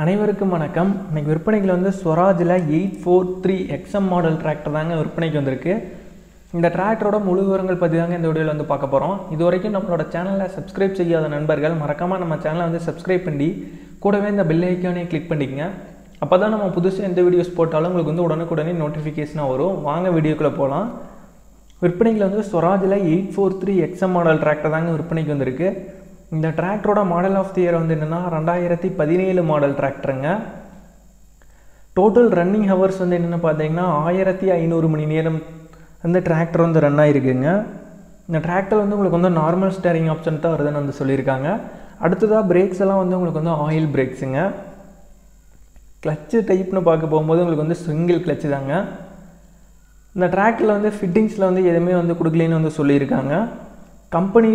அனைவருக்கும் வணக்கம். இன்னைக்கு விற்பனைக்கு வந்து ஸ்வராஜில் 843 XM மாடல் டிராக்டர் தாங்க விற்பனைக்கு வந்திருக்கு. இந்த டிராக்டரோட முழு விவரங்கள் பற்றி தாங்க இந்த வீடியோவில் வந்து பார்க்க போகிறோம். இது வரைக்கும் நம்மளோட சேனலை சப்ஸ்கிரைப் செய்யாத நண்பர்கள் மறக்காமல் நம்ம சேனலை வந்து சப்ஸ்கிரைப் பண்ணி கூடவே இந்த பெல் ஐக்கானே கிளிக் பண்ணிக்கங்க. அப்போ தான் நம்ம புதுசாக எந்த வீடியோஸ் போட்டாலும் உங்களுக்கு வந்து உடனுக்குடனே நோட்டிஃபிகேஷனாக வரும். வாங்க வீடியோக்குள்ளே போகலாம். விற்பனைக்கு வந்து ஸ்வராஜில் 843 XM மாடல் டிராக்டர் தாங்க விற்பனைக்கு வந்திருக்கு. இந்த டிராக்டரோட மாடல் ஆஃப் தி இயர் வந்து என்னென்னா 2017 மாடல் டிராக்டருங்க. டோட்டல் ரன்னிங் ஹவர்ஸ் வந்து என்னென்னு பார்த்தீங்கன்னா 1500 மணி நேரம் அந்த டிராக்டர் வந்து ரன் ஆகிருக்குங்க. இந்த டிராக்டர் வந்து உங்களுக்கு வந்து நார்மல் ஸ்டேரிங் ஆப்ஷன் தான் வருதுன்னு வந்து சொல்லியிருக்காங்க. அடுத்ததாக பிரேக்ஸ் எல்லாம் வந்து உங்களுக்கு வந்து ஆயில் பிரேக்ஸுங்க. கிளச்சு டைப்னு பார்க்க போகும்போது உங்களுக்கு வந்து சிங்கிள் கிளச்சு தாங்க. இந்த டிராக்டரில் வந்து ஃபிட்டிங்ஸில் வந்து எதுவுமே வந்து கொடுக்கலன்னு வந்து சொல்லியிருக்காங்க. கம்பெனி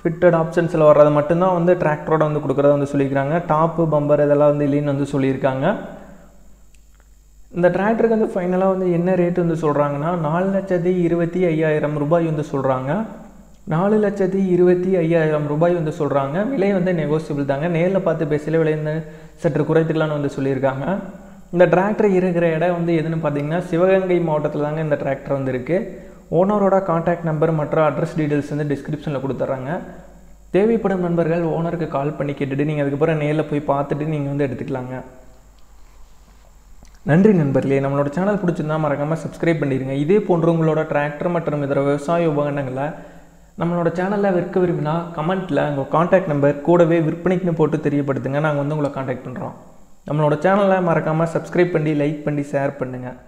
ஃபிட்டட் ஆப்ஷன்ஸில் வர்றது மட்டும்தான் வந்து டிராக்டரோட வந்து கொடுக்குறத வந்து சொல்லியிருக்காங்க. டாப்பு பம்பர் இதெல்லாம் வந்து இல்லைன்னு வந்து சொல்லியிருக்காங்க. இந்த டிராக்டருக்கு வந்து ஃபைனலாக வந்து என்ன ரேட்டு வந்து சொல்கிறாங்கன்னா 4,25,000 ரூபாய் வந்து சொல்கிறாங்க. 4,25,000 ரூபாய் வந்து சொல்கிறாங்க. விலை வந்து நெகோசியபிள் தாங்க. நேரில் பார்த்து பேசல விலை வந்து சற்று குறைத்துக்கலான்னு வந்து சொல்லியிருக்காங்க. இந்த டிராக்டர் இருக்கிற இடம் வந்து எதுன்னு பார்த்தீங்கன்னா சிவகங்கை மாவட்டத்தில் தாங்க இந்த டிராக்டர் வந்து இருக்குது. ஓனரோட காண்டாக்ட் நம்பர் மற்றும் அட்ரஸ் டீட்டெயில்ஸ் வந்து டிஸ்கிரிப்ஷனில் கொடுத்துட்றாங்க. தேவைப்படும் நண்பர்கள் ஓனருக்கு கால் பண்ணி கேட்டுட்டு நீங்கள் அதுக்கப்புறம் நேரில் போய் பார்த்துட்டு நீங்கள் வந்து எடுத்துக்கலாங்க. நன்றி நண்பர்களே. நம்மளோட சேனல் பிடிச்சிருந்தால் மறக்காமல் சப்ஸ்கிரைப் பண்ணிடுங்க. இதே போன்ற உங்களோட டிராக்டர் மற்றும் இதர விவசாய உபகரணங்களை நம்மளோட சேனலில் விற்க விரும்பினா கமெண்ட்டில் உங்கள் காண்டாக்ட் நம்பர் கூடவே விற்பனைக்குன்னு போட்டு தெரியப்படுத்துங்க. நாங்கள் வந்து உங்களை காண்டாக்ட் பண்ணுறோம். நம்மளோட சேனலை மறக்காமல் சப்ஸ்கிரைப் பண்ணி லைக் பண்ணி ஷேர் பண்ணுங்கள்.